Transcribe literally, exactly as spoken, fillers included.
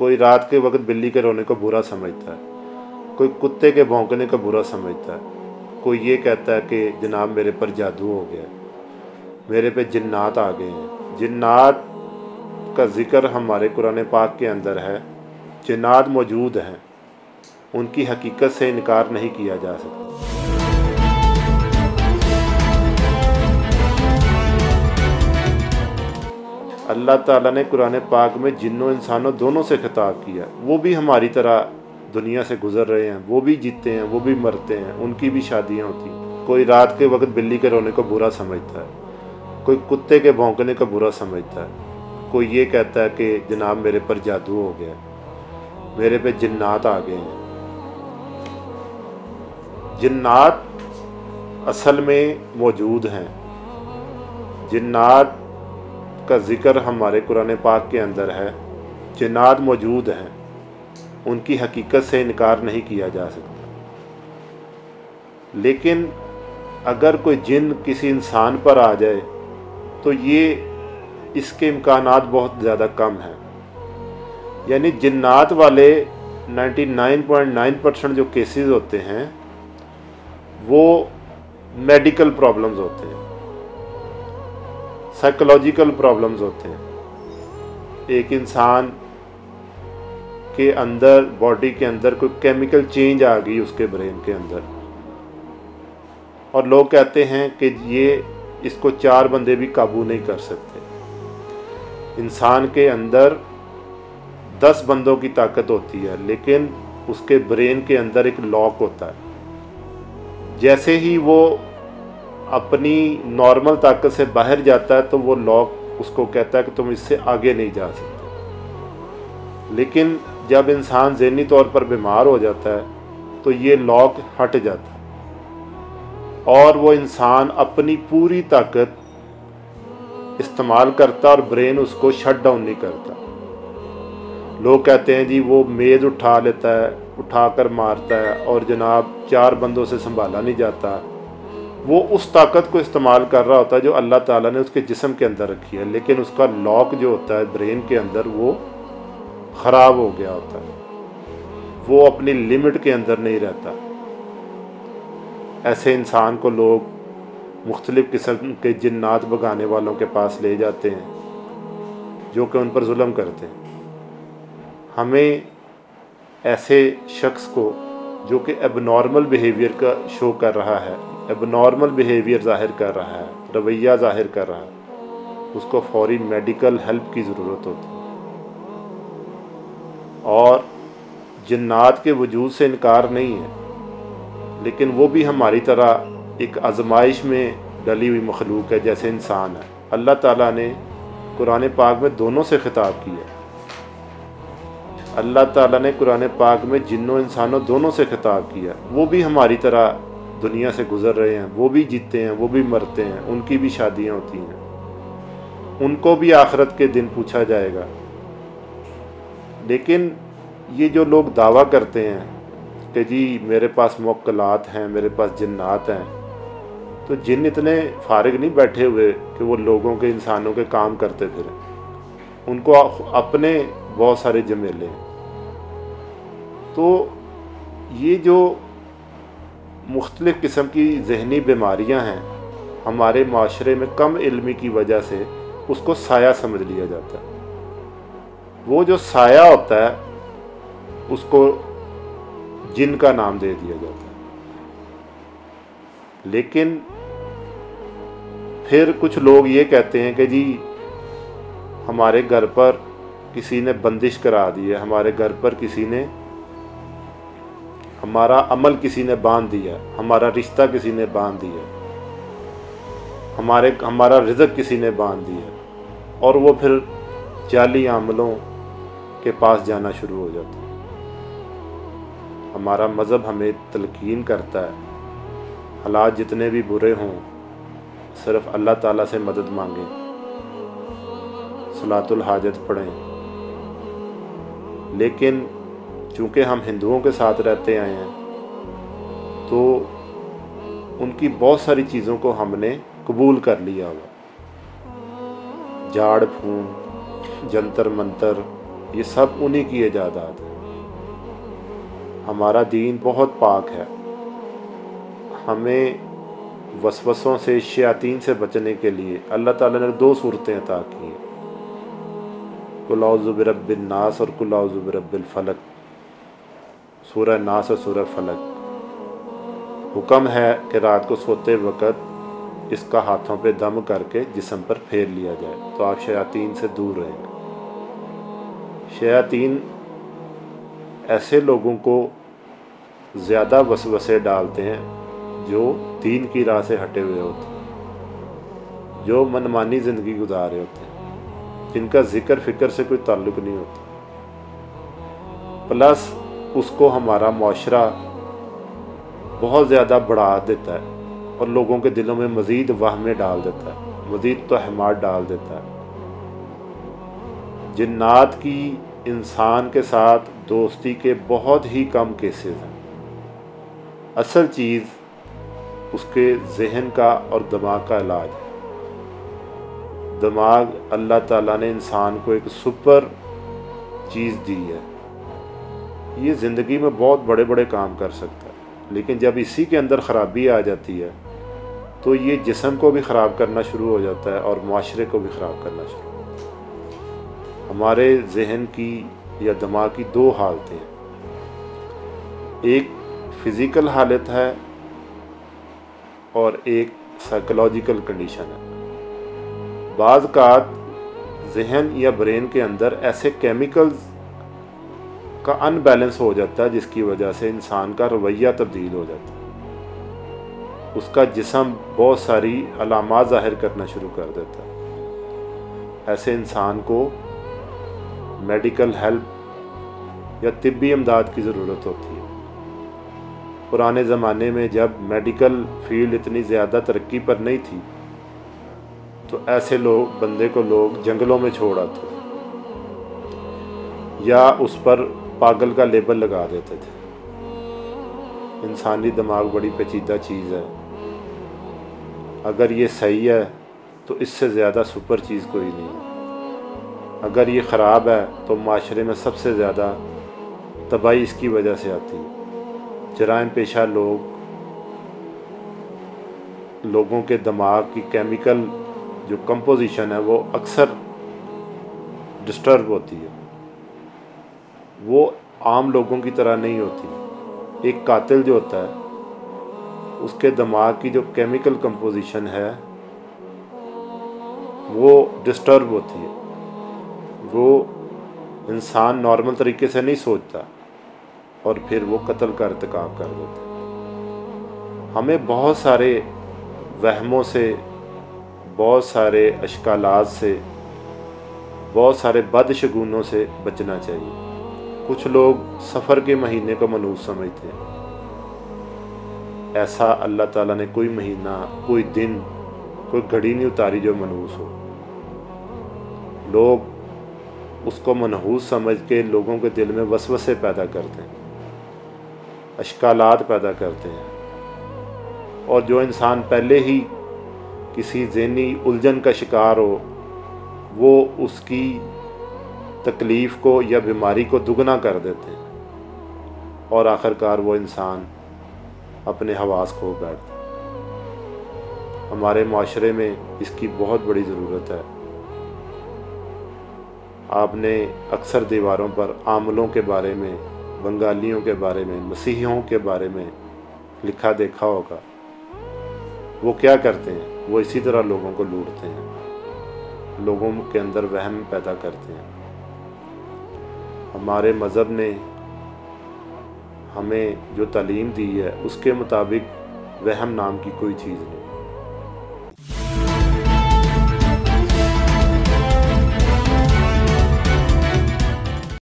कोई रात के वक्त बिल्ली के रोने को बुरा समझता है, कोई कुत्ते के भौंकने को बुरा समझता है, कोई ये कहता है कि जनाब मेरे पर जादू हो गया, मेरे पे जिन्नात आ गए हैं। जिन्नात का जिक्र हमारे कुरान पाक के अंदर है, जिन्नात मौजूद हैं, उनकी हकीकत से इनकार नहीं किया जा सकता। अल्लाह ताला ने कुरान पाक में जिन्नों इंसानों दोनों से खिताब किया। वो भी हमारी तरह दुनिया से गुजर रहे हैं, वो भी जीते हैं, वो भी मरते हैं, उनकी भी शादियाँ होती हैं। कोई रात के वक्त बिल्ली के रोने को बुरा समझता है, कोई कुत्ते के भौंकने को बुरा समझता है, कोई ये कहता है कि जनाब मेरे पर जादू हो गया, मेरे पे जिन्नात आ गए हैं। जिन्नात असल में मौजूद हैं, जिन्नात का जिक्र हमारे कुरान पाक के अंदर है, जिन्नात मौजूद हैं, उनकी हकीकत से इनकार नहीं किया जा सकता। लेकिन अगर कोई जिन किसी इंसान पर आ जाए तो ये इसके इम्कानात बहुत ज़्यादा कम हैं। यानी जिन्नात वाले निन्यानवे पॉइंट नौ परसेंट जो केसेस होते हैं वो मेडिकल प्रॉब्लम्स होते हैं, साइकोलॉजिकल प्रॉब्लम्स होते हैं। एक इंसान के अंदर, बॉडी के अंदर कोई केमिकल चेंज आ गई उसके ब्रेन के अंदर, और लोग कहते हैं कि ये इसको चार बंदे भी काबू नहीं कर सकते। इंसान के अंदर दस बंदों की ताकत होती है, लेकिन उसके ब्रेन के अंदर एक लॉक होता है। जैसे ही वो अपनी नॉर्मल ताकत से बाहर जाता है तो वो लॉक उसको कहता है कि तुम इससे आगे नहीं जा सकते। लेकिन जब इंसान ज़हनी तौर पर बीमार हो जाता है तो ये लॉक हट जाता है और वो इंसान अपनी पूरी ताकत इस्तेमाल करता और ब्रेन उसको शट डाउन नहीं करता। लोग कहते हैं जी वो मेज़ उठा लेता है, उठा कर मारता है और जनाब चार बंदों से संभाला नहीं जाता। वो उस ताकत को इस्तेमाल कर रहा होता है जो अल्लाह ताला ने उसके जिस्म के अंदर रखी है, लेकिन उसका लॉक जो होता है ब्रेन के अंदर वो ख़राब हो गया होता है, वो अपनी लिमिट के अंदर नहीं रहता। ऐसे इंसान को लोग मुख्तलिफ़ किस्म के जिन्नात भगाने वालों के पास ले जाते हैं जो कि उन पर जुल्म करते हैं। हमें ऐसे शख्स को जो कि एबनॉर्मल बिहेवियर का शो कर रहा है, एबनॉर्मल बिहेवियर ज़ाहिर कर रहा है, रवैया ज़ाहिर कर रहा है, उसको फौरी मेडिकल हेल्प की ज़रूरत होती है। और जिन्नात के वजूद से इनकार नहीं है, लेकिन वो भी हमारी तरह एक आजमाइश में डली हुई मखलूक है जैसे इंसान है। अल्लाह ताला ने कुरान पाक में दोनों से खिताब किया। अल्लाह ताला ने कुरान पाक में जिन्नों इंसानों दोनों से खिताब किया। वो भी हमारी तरह दुनिया से गुजर रहे हैं, वो भी जीते हैं, वो भी मरते हैं, उनकी भी शादियाँ होती हैं, उनको भी आखिरत के दिन पूछा जाएगा। लेकिन ये जो लोग दावा करते हैं कि जी मेरे पास मुक्कलात हैं, मेरे पास जिन्नात हैं, तो जिन इतने फारिग नहीं बैठे हुए कि वो लोगों के, इंसानों के काम करते फिरें। उनको अपने बहुत सारे जमेले हैं। तो ये जो मुख्तलिफ़ किस्म की जहनी बीमारियां हैं हमारे माशरे में कम इल्मी की वजह से उसको साया समझ लिया जाता है। वो जो साया होता है उसको जिन का नाम दे दिया जाता है। लेकिन फिर कुछ लोग ये कहते हैं कि जी हमारे घर पर किसी ने बंदिश करा दी है, हमारे घर पर किसी ने हमारा अमल किसी ने बांध दिया, हमारा रिश्ता किसी ने बांध दिया, हमारे हमारा रिज़्क किसी ने बांध दिया, और वो फिर जाली अमलों के पास जाना शुरू हो जाता है। हमारा मज़हब हमें तलकीन करता है हालात जितने भी बुरे हों सिर्फ अल्लाह ताला से मदद मांगें, सलातुल हाजत पढ़ें। लेकिन चूँकि हम हिंदुओं के साथ रहते आए हैं तो उनकी बहुत सारी चीज़ों को हमने कबूल कर लिया हुआ, झाड़ फूंक, जंतर मंतर, ये सब उन्हीं की इजाज़त है। हमारा दीन बहुत पाक है, हमें वसवसों से शयातीन से बचने के लिए अल्लाह ताला ने दो सूरतें अता की हैं, कुल औज़ु बिरब्बिन नास और कुल औज़ु बिरब्बिल फलक। सूरह नास और सूरह फलक। हुक्म है कि रात को सोते वक़्त इसका हाथों पे दम करके जिस्म पर फेर लिया जाए तो आप शयातीन से दूर रहेंगे। शयातीन ऐसे लोगों को ज़्यादा वसवसे डालते हैं जो दीन की राह से हटे हुए होते हैं, जो मनमानी ज़िंदगी गुजार रहे होते हैं, जिनका ज़िक्र फ़िक्र से कोई ताल्लुक़ नहीं होता। प्लस उसको हमारा माशरा बहुत ज़्यादा बढ़ा देता है और लोगों के दिलों में मज़ीद वहमें डाल देता है, मज़ीद तोहमात डाल देता है। जिन्नात की इंसान के साथ दोस्ती के बहुत ही कम केसेस हैं। असल चीज़ उसके जहन का और दिमाग का इलाज है। दिमाग अल्लाह ताला ने इंसान को एक सुपर चीज़ दी है, ये ज़िंदगी में बहुत बड़े बड़े काम कर सकता है, लेकिन जब इसी के अंदर ख़राबी आ जाती है तो ये जिस्म को भी ख़राब करना शुरू हो जाता है और माशरे को भी ख़राब करना शुरू। हमारे जहन की या दिमाग की दो हालतें हैं, एक फ़िज़िकल हालत है और एक साइकोलॉजिकल कंडीशन है। बाज़ कात जहन या ब्रेन के अंदर ऐसे केमिकल्स का अनबैलेंस हो जाता है जिसकी वजह से इंसान का रवैया तब्दील हो जाता है, उसका जिस्म बहुत सारी अलामात ज़ाहिर करना शुरू कर देता है। ऐसे इंसान को मेडिकल हेल्प या तिब्बी इमदाद की ज़रूरत होती है। पुराने ज़माने में जब मेडिकल फील्ड इतनी ज़्यादा तरक्की पर नहीं थी तो ऐसे लोग बंदे को लोग जंगलों में छोड़ आते या उस पर पागल का लेबल लगा देते थे। इंसानी दिमाग बड़ी पेचीदा चीज़ है, अगर ये सही है तो इससे ज़्यादा सुपर चीज़ कोई नहीं है, अगर ये ख़राब है तो माशरे में सबसे ज़्यादा तबाही इसकी वजह से आती है। जराइम पेशा लोग लोगों के दिमाग की केमिकल जो कंपोजिशन है वो अक्सर डिस्टर्ब होती है, वो आम लोगों की तरह नहीं होती। एक कातिल जो होता है उसके दिमाग की जो केमिकल कंपोजिशन है वो डिस्टर्ब होती है, वो इंसान नॉर्मल तरीके से नहीं सोचता और फिर वो कत्ल का इर्तिकाब कर देता। हमें बहुत सारे वहमों से, बहुत सारे अश्कालात से, बहुत सारे बदशगुनों से बचना चाहिए। कुछ लोग सफ़र के महीने को मनूस समझते हैं, ऐसा अल्लाह ताला ने कोई महीना, कोई दिन, कोई घड़ी नहीं उतारी जो मनूस हो। लोग उसको मनहूस समझ के लोगों के दिल में वसवसे पैदा करते हैं, अश्कालात पैदा करते हैं, और जो इंसान पहले ही किसी ज़हनी उलझन का शिकार हो वो उसकी तकलीफ़ को या बीमारी को दुगना कर देते हैं और आखिरकार वो इंसान अपने हवास खो बैठता है। हमारे माशरे में इसकी बहुत बड़ी ज़रूरत है। आपने अक्सर दीवारों पर आमलों के बारे में, बंगालियों के बारे में, मसीहियों के बारे में लिखा देखा होगा। वो क्या करते हैं? वो इसी तरह लोगों को लूटते हैं, लोगों के अंदर वहम पैदा करते हैं। हमारे मज़हब ने हमें जो तालीम दी है उसके मुताबिक वहम नाम की कोई चीज़ नहीं।